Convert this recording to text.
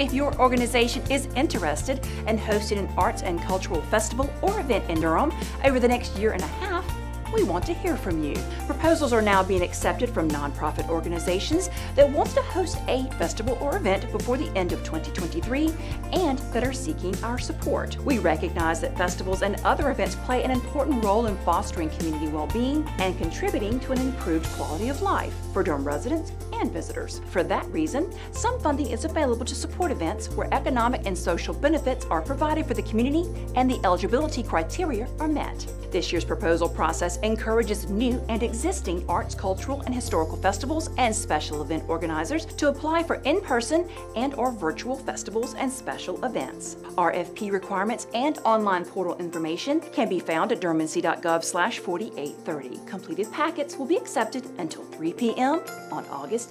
if your organization is interested in hosting an arts and cultural festival or event in Durham over the next year and a half, we want to hear from you. Proposals are now being accepted from nonprofit organizations that want to host a festival or event before the end of 2023 and that are seeking our support. We recognize that festivals and other events play an important role in fostering community well-being and contributing to an improved quality of life for Durham residents and visitors. For that reason, some funding is available to support events where economic and social benefits are provided for the community and the eligibility criteria are met. This year's proposal process encourages new and existing arts, cultural, and historical festivals and special event organizers to apply for in-person and/or virtual festivals and special events. RFP requirements and online portal information can be found at durhamnc.gov/4830. Completed packets will be accepted until 3 p.m. on August